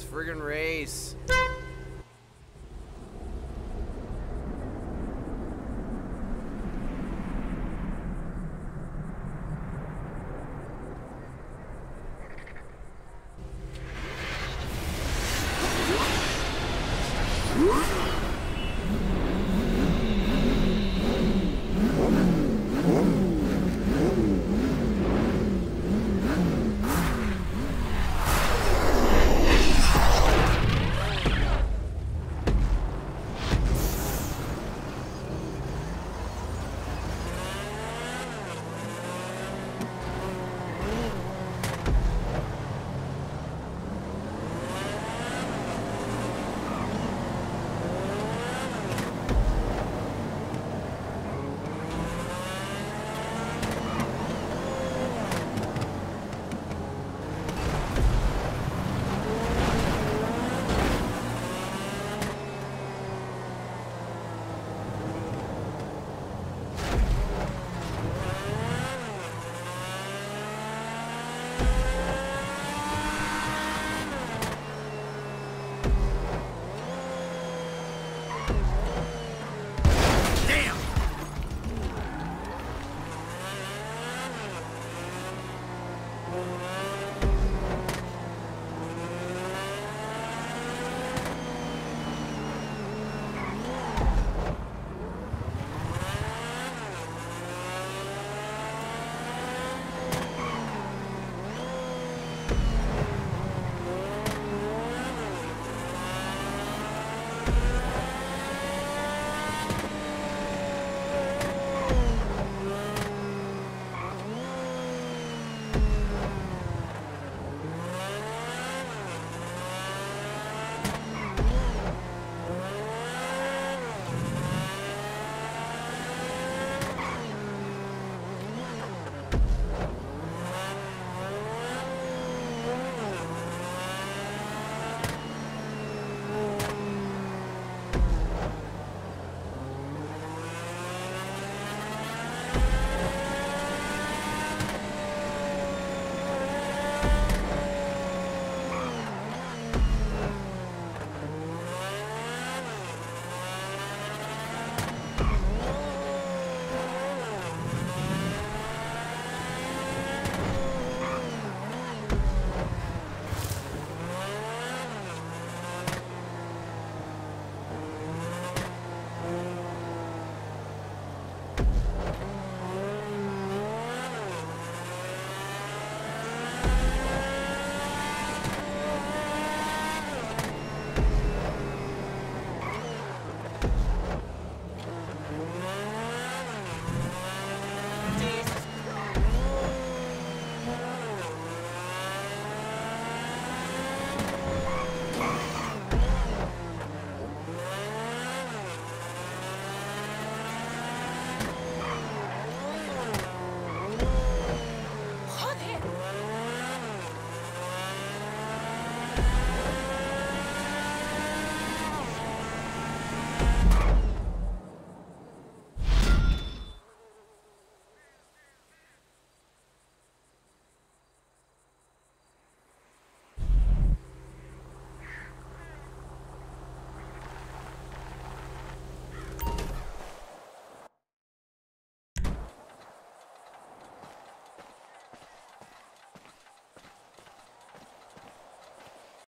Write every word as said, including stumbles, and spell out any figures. Let's friggin' race.